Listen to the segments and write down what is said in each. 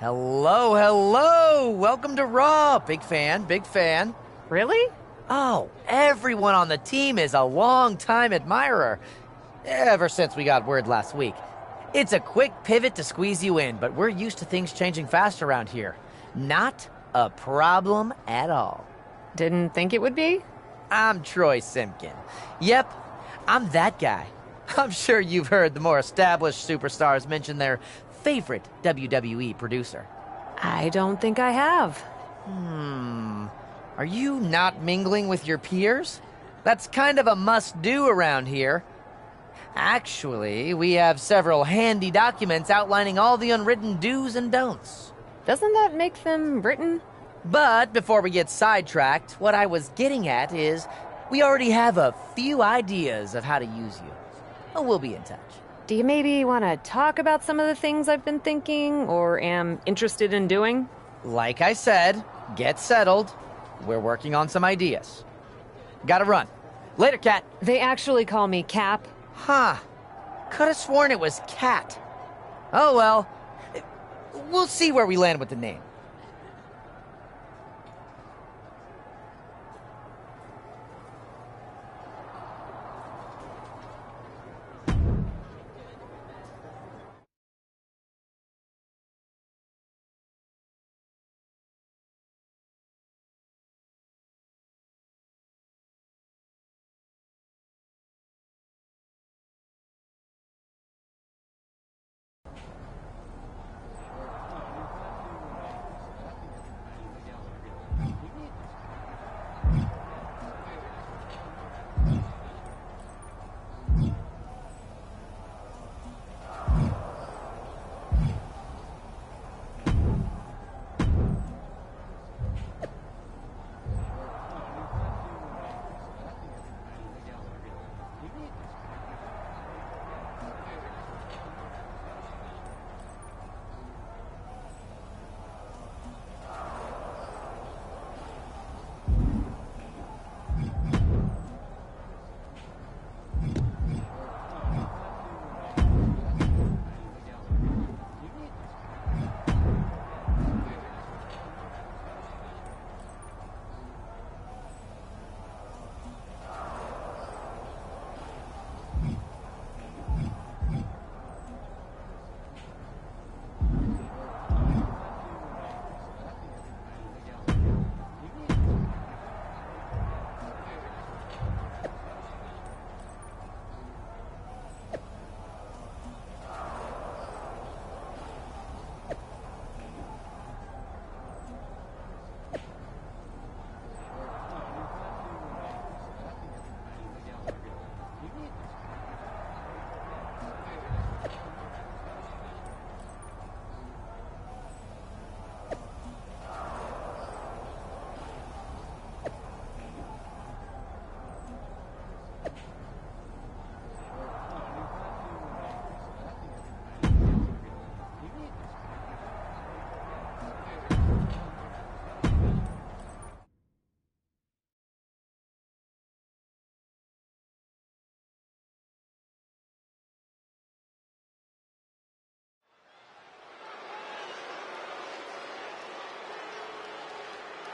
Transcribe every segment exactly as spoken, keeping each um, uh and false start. Hello, hello! Welcome to Raw! Big fan, big fan. Really? Oh, everyone on the team is a long-time admirer. Ever since we got word last week. It's a quick pivot to squeeze you in, but we're used to things changing fast around here. Not a problem at all. Didn't think it would be? I'm Troy Simpkin. Yep, I'm that guy. I'm sure you've heard the more established superstars mention their favorite W W E producer. I don't think I have. Hmm. Are you not mingling with your peers? That's kind of a must-do around here. Actually, we have several handy documents outlining all the unwritten do's and don'ts. Doesn't that make them written? But before we get sidetracked, what I was getting at is we already have a few ideas of how to use you. Oh, we'll be in touch. Do you maybe want to talk about some of the things I've been thinking or am interested in doing? Like I said, get settled. We're working on some ideas. Gotta run. Later, Cat. They actually call me Cap. Huh. Could have sworn it was Cat. Oh, well. We'll see where we land with the name.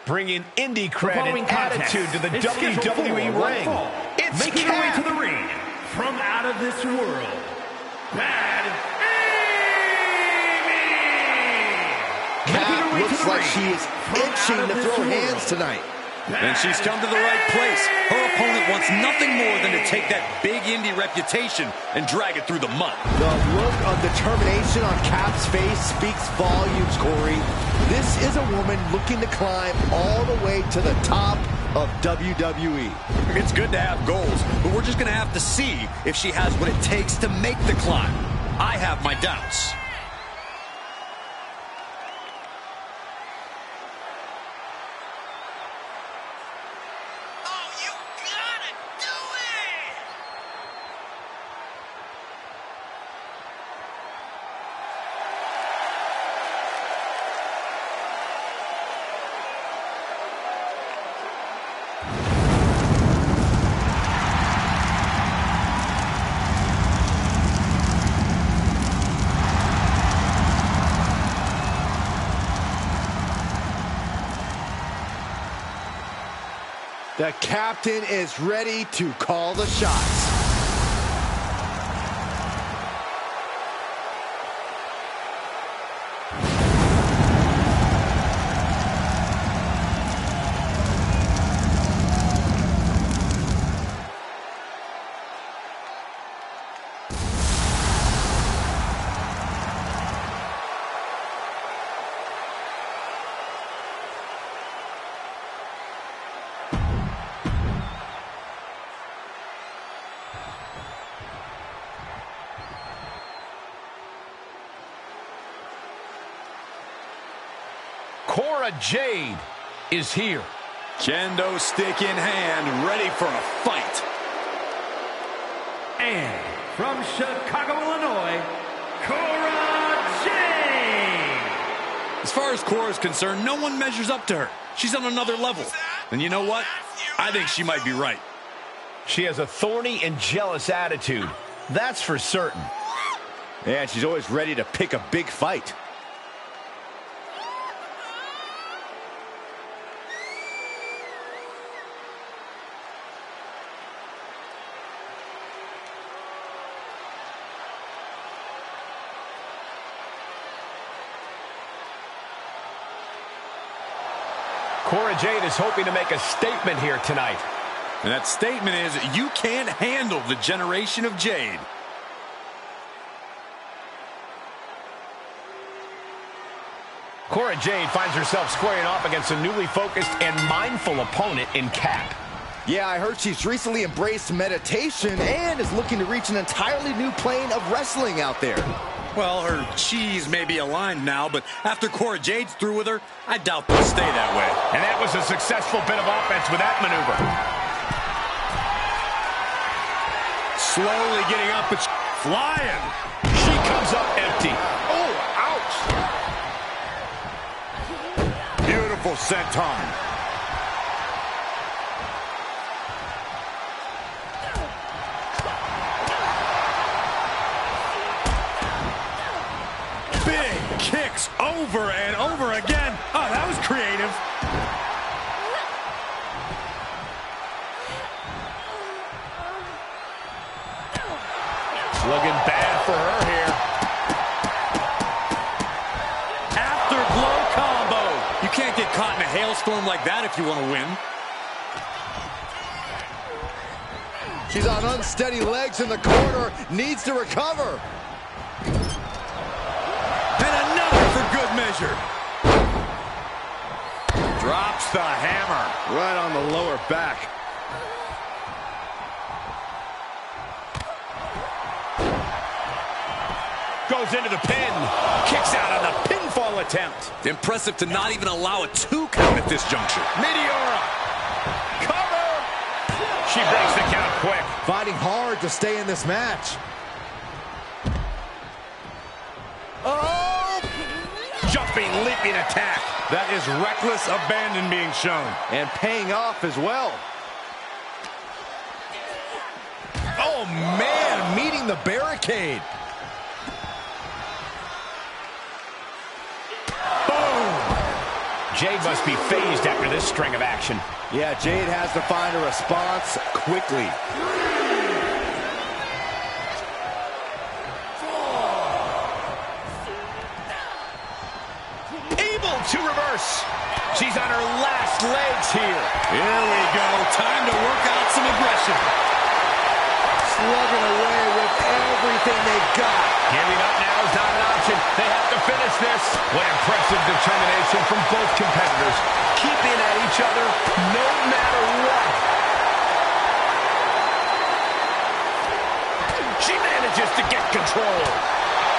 Bringing indie cred and attitude to the W W E ring. It's making her way to the ring from out of this world. Bad Amy! Cap looks like she is itching to throw hands tonight. And she's come to the right place. Her opponent wants nothing more than to take that big indie reputation and drag it through the mud. The look of determination on Cap's face speaks volumes, Corey. This is a woman looking to climb all the way to the top of W W E. It's good to have goals, but we're just going to have to see if she has what it takes to make the climb. I have my doubts. The captain is ready to call the shots. Cora Jade is here. Kendo stick in hand, ready for a fight. And from Chicago, Illinois, Cora Jade. As far as Cora's concerned, no one measures up to her. She's on another level. And you know what? I think she might be right. She has a thorny and jealous attitude. That's for certain. Yeah, and she's always ready to pick a big fight. Cora Jade is hoping to make a statement here tonight. And that statement is, you can't handle the generation of Jade. Cora Jade finds herself squaring off against a newly focused and mindful opponent in Cap. Yeah, I heard she's recently embraced meditation and is looking to reach an entirely new plane of wrestling out there. Well, her cheese may be aligned now, but after Cora Jade's through with her, I doubt they'll stay that way. And that was a successful bit of offense with that maneuver. Slowly getting up, but flying. She comes up empty. Oh, ouch. Beautiful senton. Kicks over and over again. Oh, that was creative. Looking bad for her here. Afterglow combo. You can't get caught in a hailstorm like that if you want to win. She's on unsteady legs in the corner. Needs to recover. Measure. Drops the hammer right on the lower back. Goes into the pin. Kicks out on the pinfall attempt. Impressive to not even allow a two count at this juncture. Meteora. Cover. She breaks the count quick. Fighting hard to stay in this match. Jumping, leaping attack. That is reckless abandon being shown. And paying off as well. Oh, man, meeting the barricade. Boom! Jade must be phased after this string of action. Yeah, Jade has to find a response quickly. To reverse. She's on her last legs here. Here we go. Time to work out some aggression. Slugging away with everything they've got. Giving up now is not an option. They have to finish this. What impressive determination from both competitors. Keeping at each other no matter what. She manages to get control.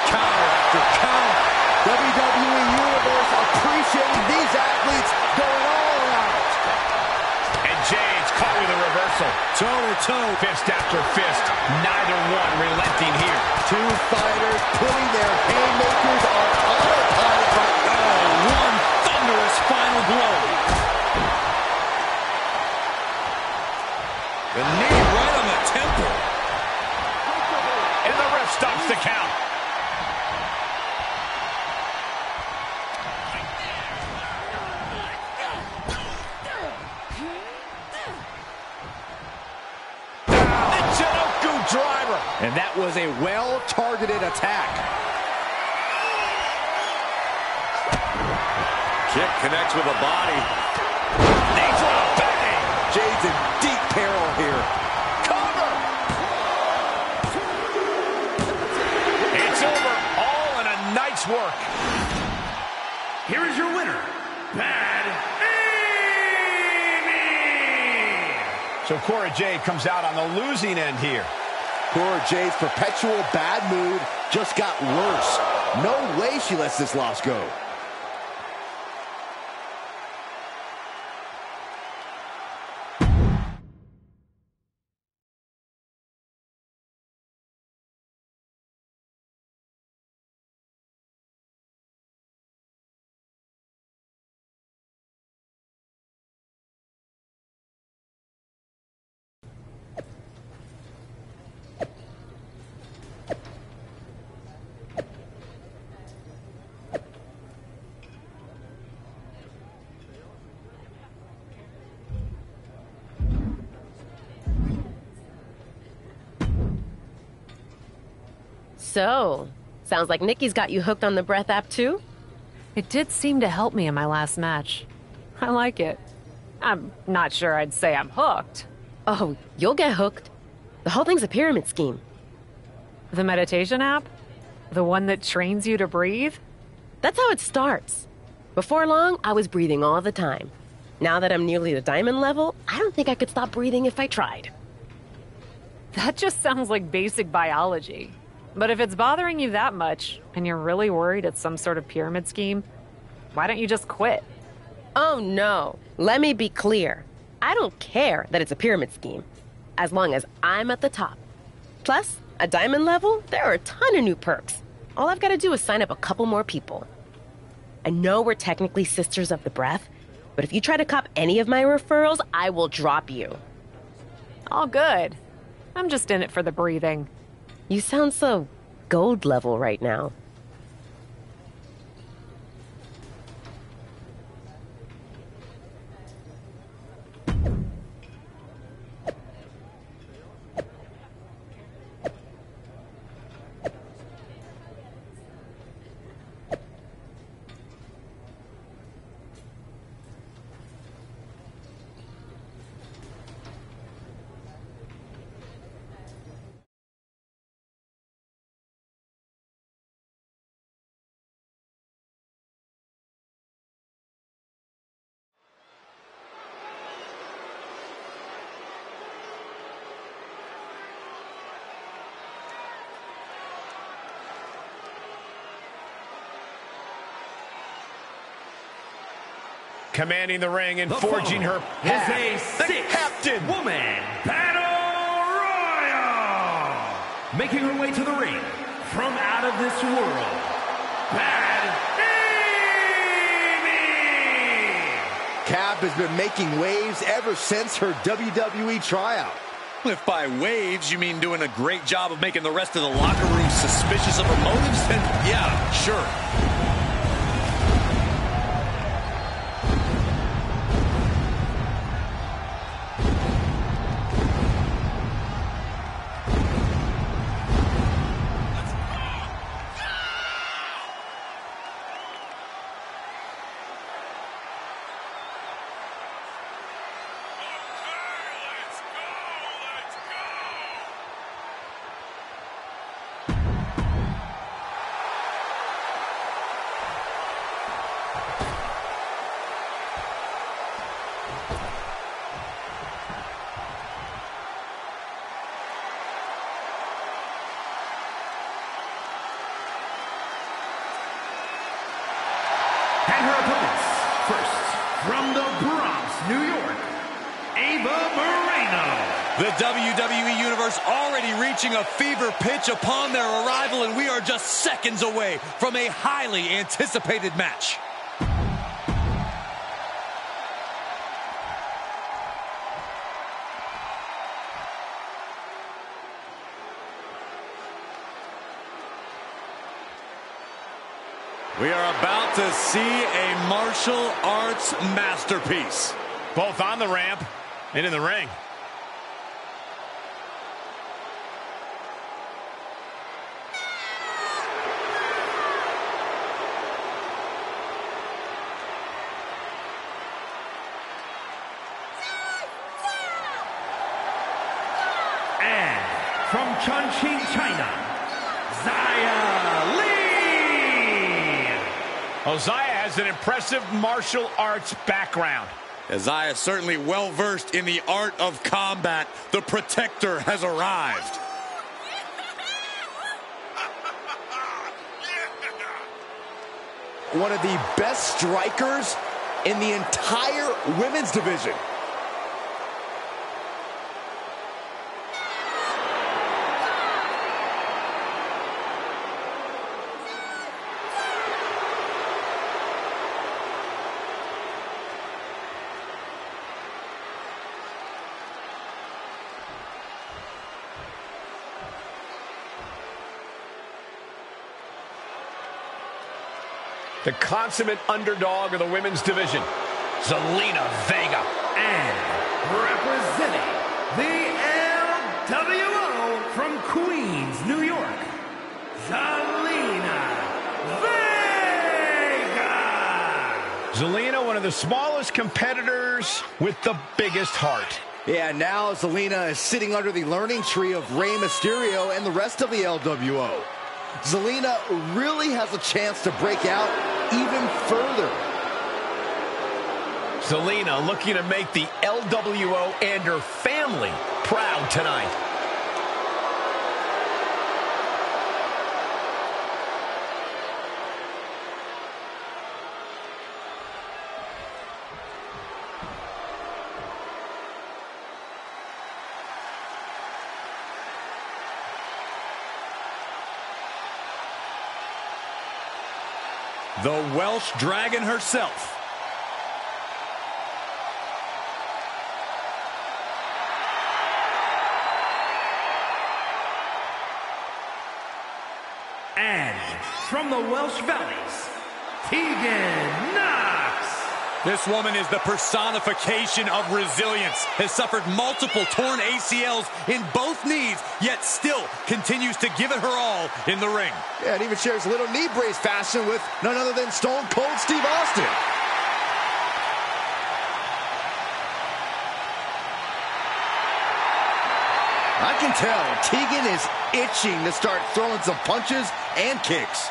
Counter after counter. W W E Universe appreciating these athletes going all out. And Jade's caught with a reversal. Toe-to-toe, fist after fist. Neither one relenting here. Two fighters putting their haymakers on autopilot. Oh, one thunderous final blow. The knee right on the temple. And the ref stops the count. And that was a well-targeted attack. Kick connects with a body. Knee drop, bang! Jade's in deep peril here. Cover! It's over. All in a night's work. Here is your winner, Bad Amy! So Cora Jade comes out on the losing end here. Cora Jade's perpetual bad mood just got worse. No way she lets this loss go. So, sounds like Nikki's got you hooked on the breath app too? It did seem to help me in my last match. I like it. I'm not sure I'd say I'm hooked. Oh, you'll get hooked. The whole thing's a pyramid scheme. The meditation app? The one that trains you to breathe? That's how it starts. Before long, I was breathing all the time. Now that I'm nearly the diamond level, I don't think I could stop breathing if I tried. That just sounds like basic biology. But if it's bothering you that much, and you're really worried it's some sort of pyramid scheme, why don't you just quit? Oh no, let me be clear. I don't care that it's a pyramid scheme, as long as I'm at the top. Plus, a diamond level, there are a ton of new perks. All I've got to do is sign up a couple more people. I know we're technically sisters of the breath, but if you try to cop any of my referrals, I will drop you. All good. I'm just in it for the breathing. You sound so gold level right now. Commanding the ring and the forging her path is a six-woman battle royal. Making her way to the ring from out of this world, Bad Amy! Cap has been making waves ever since her W W E tryout. If by waves you mean doing a great job of making the rest of the locker room suspicious of her motives, then yeah, sure. And her opponents, first, from the Bronx, New York, Ava Moreno. The W W E Universe already reaching a fever pitch upon their arrival, and we are just seconds away from a highly anticipated match. We are about to see a martial arts masterpiece. Both on the ramp and in the ring. Chongqing, China, Xia Li. Well, Xia has an impressive martial arts background. Xia is certainly well-versed in the art of combat. The protector has arrived. One of the best strikers in the entire women's division. The consummate underdog of the women's division, Zelina Vega. And representing the L W O from Queens, New York, Zelina Vega. Zelina, one of the smallest competitors with the biggest heart. Yeah, now Zelina is sitting under the learning tree of Rey Mysterio and the rest of the L W O. Zelina really has a chance to break out even further. Zelina looking to make the L W O and her family proud tonight. The Welsh Dragon herself. And from the Welsh Valleys, Tegan Nye. This woman is the personification of resilience, has suffered multiple torn A C Ls in both knees, yet still continues to give it her all in the ring. Yeah, and even shares a little knee brace fashion with none other than Stone Cold Steve Austin. I can tell Tegan is itching to start throwing some punches and kicks.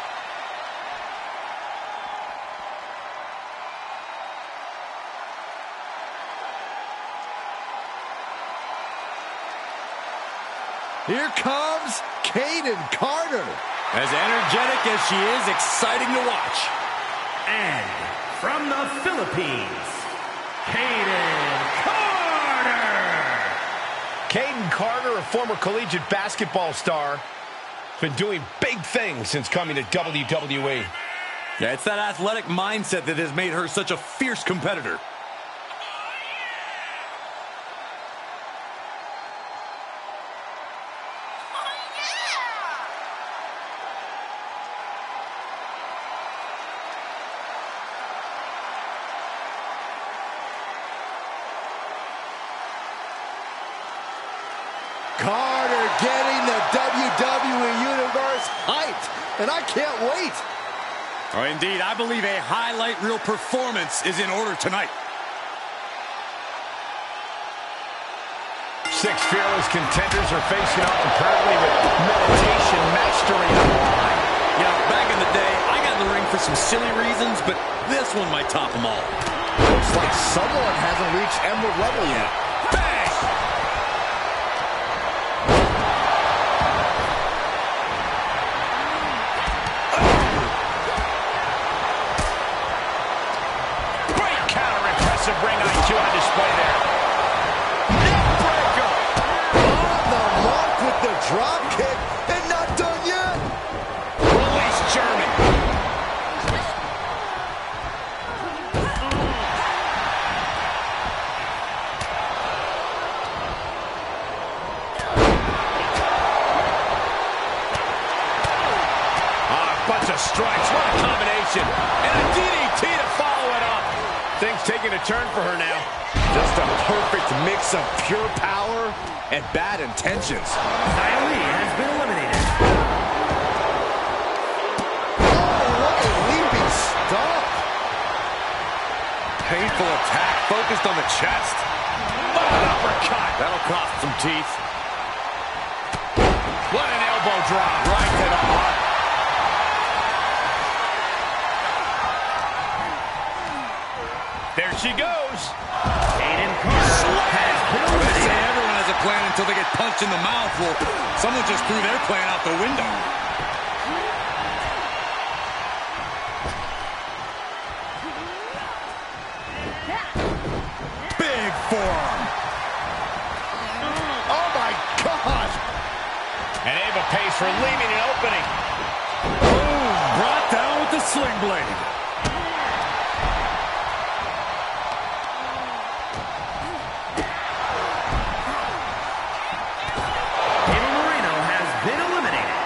Here comes Kayden Carter. As energetic as she is, exciting to watch. And from the Philippines, Kayden Carter. Kayden Carter, a former collegiate basketball star, has been doing big things since coming to W W E. Yeah, it's that athletic mindset that has made her such a fierce competitor. Carter getting the W W E Universe hyped, and I can't wait. Oh, indeed, I believe a highlight reel performance is in order tonight. Six fearless contenders are facing off apparently with meditation mastery on the line. You know, back in the day, I got in the ring for some silly reasons, but this one might top them all. Looks like someone hasn't reached Emerald level yet. Bang! Ring I Q on display there. Neckbreaker! On the mark with the drop kick, and not done yet. Release German. Ah, a bunch of strikes. What a combination! And a D D T to follow it up. Things taking a turn for her now. Just a perfect mix of pure power and bad intentions. Xia Li has been eliminated. Oh, what a leaping stomp. Painful attack focused on the chest. What an uppercut. That'll cost some teeth. What an elbow drop right to the heart. There she goes. Kayden Carter has built it. Everyone has a plan until they get punched in the mouth. Well, someone just threw their plan out the window. Big forearm. Oh, my gosh. And Ava pays for leaving an opening. Boom, brought down with the sling blade. Ava Moreno has been eliminated.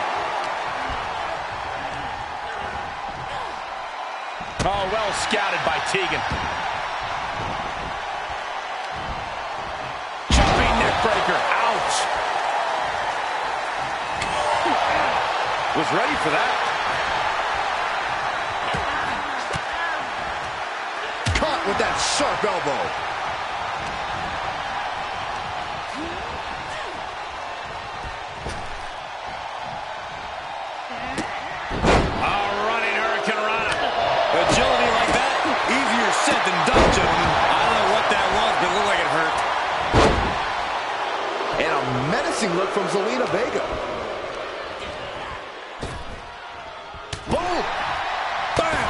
Oh, well scouted by Tegan. Breaker, ouch! Was ready for that. Caught with that sharp elbow. A running Hurricane Rana. Agility like that, easier said than done, gentlemen. I don't know what that was, but it looked like it hurt. And a menacing look from Zelina Vega. Boom! Bam!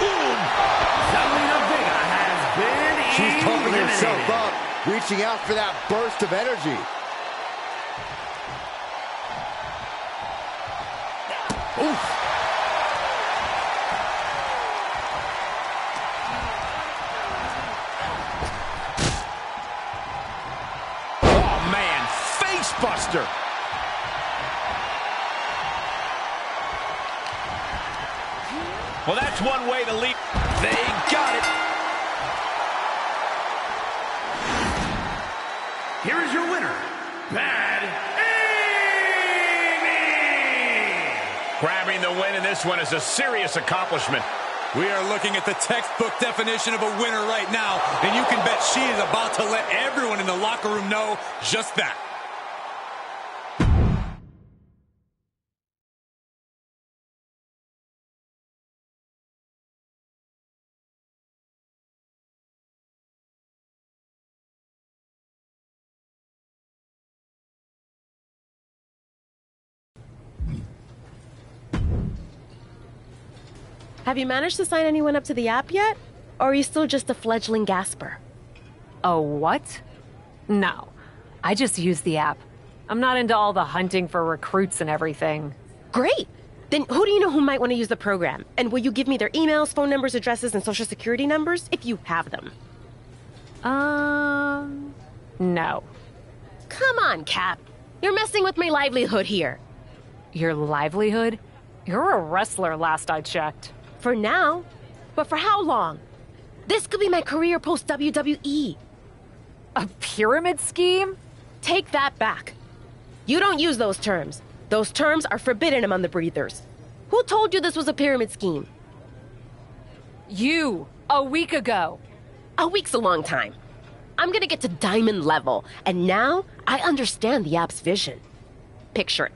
Boom! Zelina Vega has been eliminated. She's pumping herself up, reaching out for that burst of energy. Oof! Buster. Well, that's one way to leap. They got it. Here is your winner, Bad Amy. Grabbing the win in this one is a serious accomplishment. We are looking at the textbook definition of a winner right now, and you can bet she is about to let everyone in the locker room know just that. Have you managed to sign anyone up to the app yet? Or are you still just a fledgling gasper? Oh, what? No, I just use the app. I'm not into all the hunting for recruits and everything. Great! Then who do you know who might want to use the program? And will you give me their emails, phone numbers, addresses, and social security numbers if you have them? Um, no. Come on, Cap. You're messing with my livelihood here. Your livelihood? You're a wrestler, last I checked. For now, but for how long? This could be my career post-W W E. A pyramid scheme? Take that back. You don't use those terms. Those terms are forbidden among the breathers. Who told you this was a pyramid scheme? You, a week ago. A week's a long time. I'm gonna get to diamond level, and now I understand the app's vision. Picture it.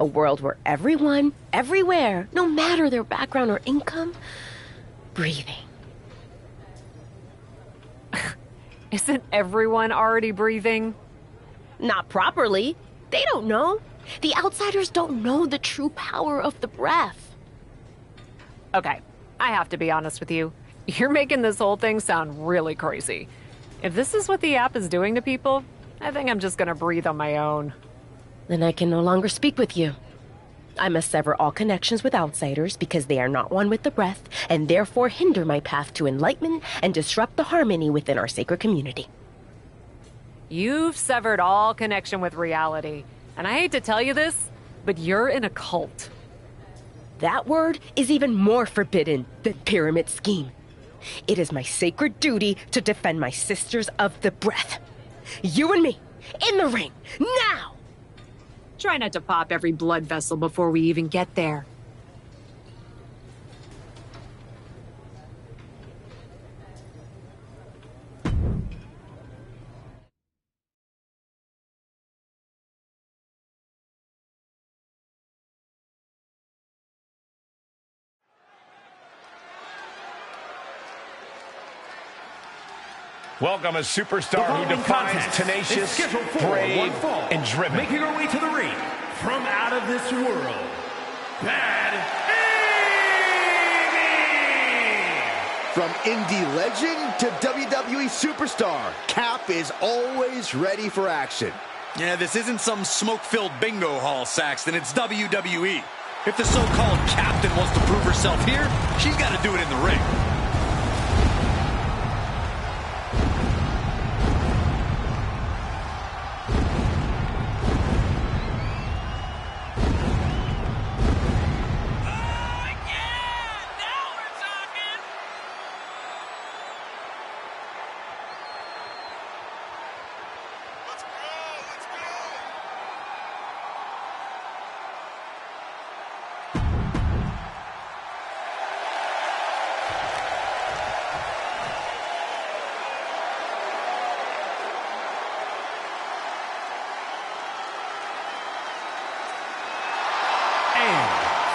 A world where everyone, everywhere, no matter their background or income, breathing. Isn't everyone already breathing? Not properly. They don't know. The outsiders don't know the true power of the breath. Okay, I have to be honest with you. You're making this whole thing sound really crazy. If this is what the app is doing to people, I think I'm just gonna breathe on my own. Then I can no longer speak with you. I must sever all connections with outsiders because they are not one with the breath and therefore hinder my path to enlightenment and disrupt the harmony within our sacred community. You've severed all connection with reality. And I hate to tell you this, but you're in a cult. That word is even more forbidden than pyramid scheme. It is my sacred duty to defend my sisters of the breath. You and me, in the ring, now! Try not to pop every blood vessel before we even get there. Welcome a superstar who defines tenacious, brave, and driven. Making her way to the ring from out of this world, Bad Amy! From indie legend to W W E superstar, Cap is always ready for action. Yeah, this isn't some smoke-filled bingo hall, Saxton. It's W W E. If the so-called captain wants to prove herself here, she's got to do it in the ring.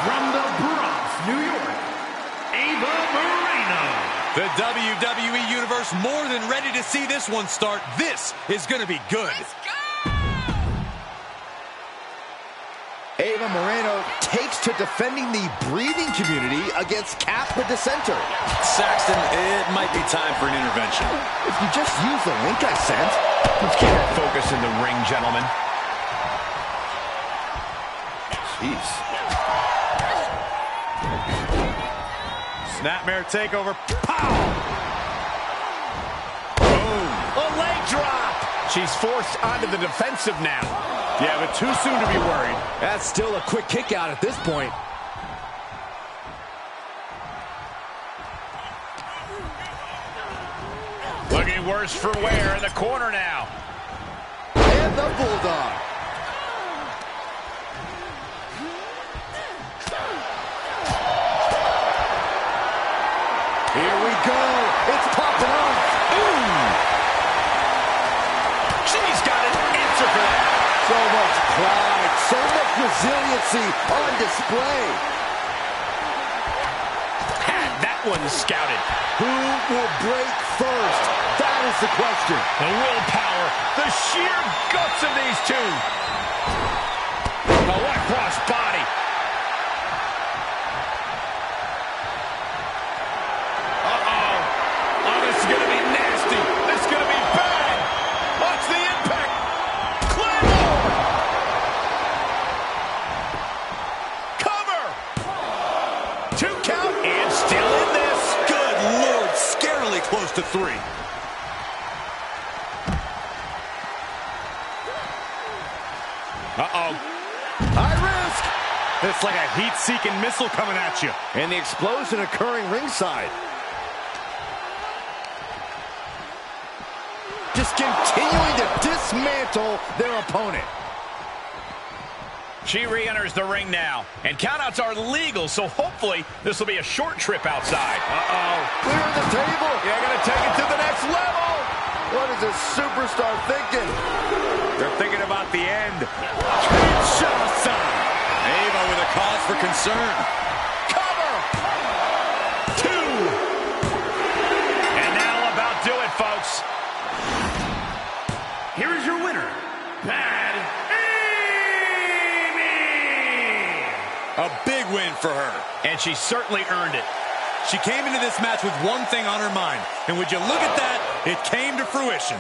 From the Bronx, New York, Ava Moreno. The W W E Universe more than ready to see this one start. This is going to be good. Let's go! Ava Moreno takes to defending the breathing community against Cap the Dissenter. Saxton, it might be time for an intervention. If you just use the link I sent. Let's keep that focus in the ring, gentlemen. Jeez. Snapmare takeover. Pow! Boom! A leg drop! She's forced onto the defensive now. Yeah, but too soon to be worried. That's still a quick kick out at this point. Looking worse for wear in the corner now. And the Bulldog. Here we go. It's popping off. Ooh. She's got an answer for that. So much pride, so much resiliency on display. Had that one scouted. Who will break first? That is the question. The willpower, the sheer guts of these two. A white cross body. It's going to be nasty. It's going to be bad. Watch the impact. Claymore. Cover. Two count. And still in this. Good Lord. Scarily close to three. Uh-oh. High risk. It's like a heat-seeking missile coming at you. And the explosion occurring ringside. Just continuing to dismantle their opponent. She re-enters the ring now, and countouts are legal, so hopefully this will be a short trip outside. Uh-oh. Clear the table. Yeah, gonna take it to the next level. What is this superstar thinking? They're thinking about the end. Kinshasa. Ava with a cause for concern. Cover. Two. And that'll about do it, folks. Here is your winner, Bad Amy! A big win for her, and she certainly earned it. She came into this match with one thing on her mind, and would you look at that, it came to fruition.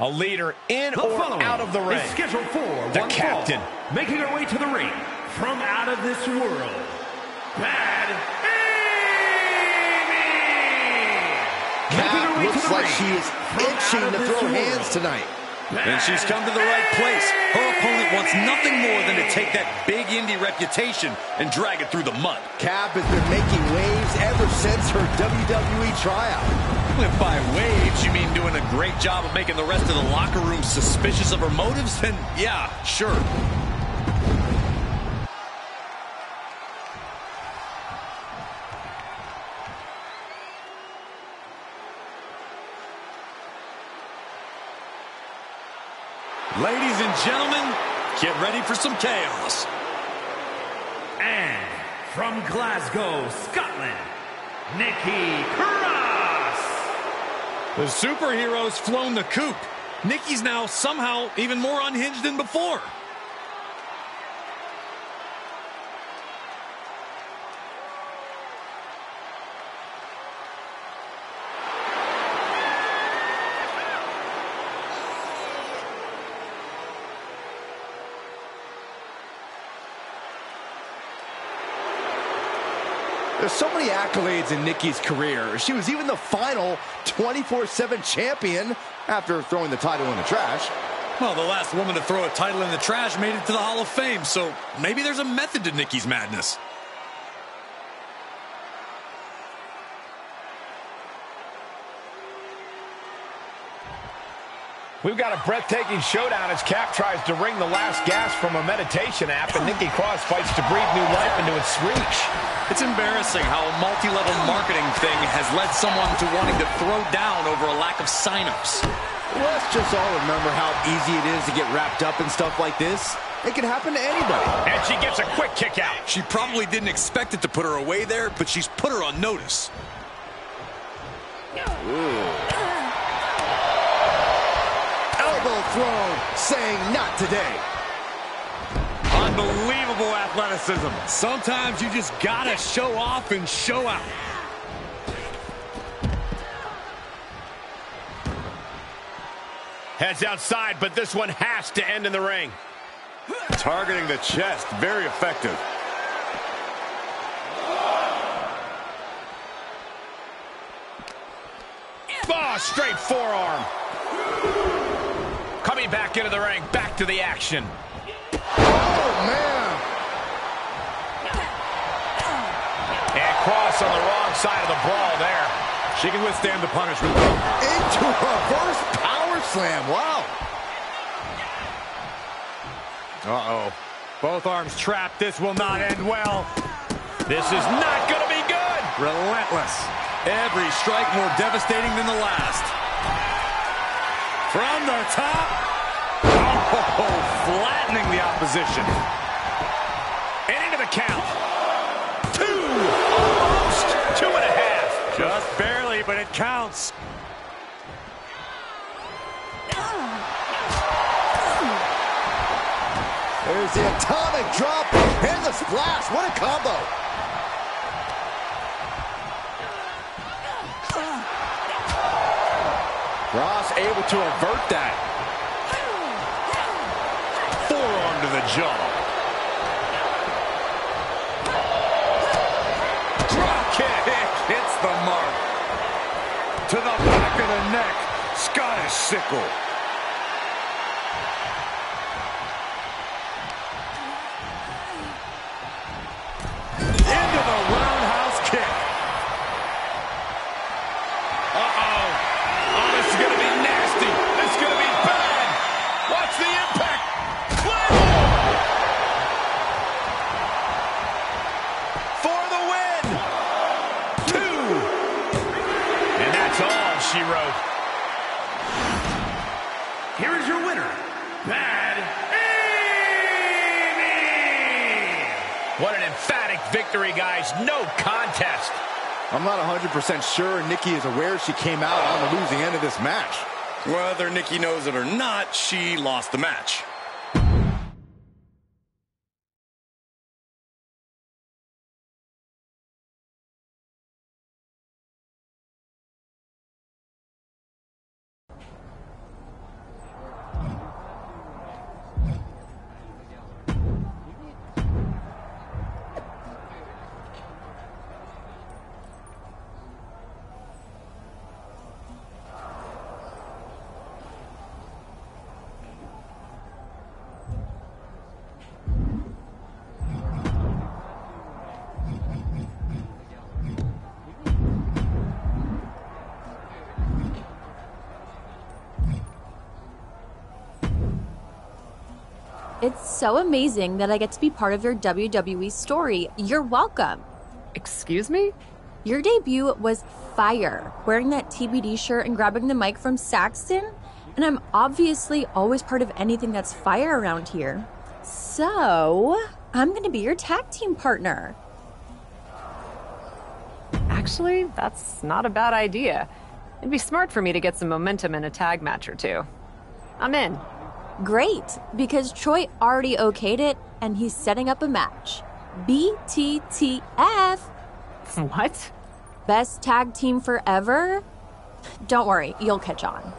A leader in the or out of the ring. Is scheduled for the one captain. Fall, making her way to the ring from out of this world, Bad Amy! Cap looks like she is itching to throw hands tonight. And she's come to the right place. Her opponent wants nothing more than to take that big indie reputation and drag it through the mud. Cap has been making waves ever since her W W E tryout. If by waves you mean doing a great job of making the rest of the locker room suspicious of her motives, then yeah, sure. Ladies and gentlemen, get ready for some chaos. And from Glasgow, Scotland, Nikki Cross. The superhero's flown the coop. Nikki's now somehow even more unhinged than before. There's so many accolades in Nikki's career. She was even the final twenty-four seven champion after throwing the title in the trash. Well, the last woman to throw a title in the trash made it to the Hall of Fame, so maybe there's a method to Nikki's madness. We've got a breathtaking showdown as Cap tries to wring the last gasp from a meditation app, and Nikki Cross fights to breathe new life into its reach. It's embarrassing how a multi-level marketing thing has led someone to wanting to throw down over a lack of sign-ups. Let's just all remember how easy it is to get wrapped up in stuff like this. It can happen to anybody. And she gets a quick kick out. She probably didn't expect it to put her away there, but she's put her on notice. Ooh. Thrown, saying not today. Unbelievable athleticism. Sometimes you just gotta show off and show out. Heads outside, but this one has to end in the ring. Targeting the chest, very effective. Oh, straight forearm. Coming back into the ring, back to the action. Oh, man. And Cross on the wrong side of the brawl there. She can withstand the punishment. Into reverse power slam, wow. Uh-oh. Both arms trapped, this will not end well. This is not gonna be good. Relentless. Every strike more devastating than the last. From the top. Oh, flattening the opposition. And into the count. Two. Almost. Two and a half. Just barely, but it counts. There's the atomic drop and the splash. What a combo. Ross able to avert that. Forearm to the jaw. Drop kick hits the mark. To the back of the neck. Scottish sickle. Into the roundhouse kick. Uh-oh. Oh, this is going to be nasty. This is going to be bad. Watch the impact. Whoa! For the win. Two. And that's all she wrote. Here is your winner, Bad Amy. What an emphatic victory, guys. No contest. I'm not one hundred percent sure Nikki is aware she came out on the losing end of this match. Whether Nikki knows it or not, she lost the match. It's so amazing that I get to be part of your W W E story. You're welcome. Excuse me? Your debut was fire, wearing that T B D shirt and grabbing the mic from Saxton. And I'm obviously always part of anything that's fire around here. So, I'm gonna be your tag team partner. Actually, that's not a bad idea. It'd be smart for me to get some momentum in a tag match or two. I'm in. Great, because Troy already okayed it, and he's setting up a match. B T T F! What? Best tag team forever? Don't worry, you'll catch on.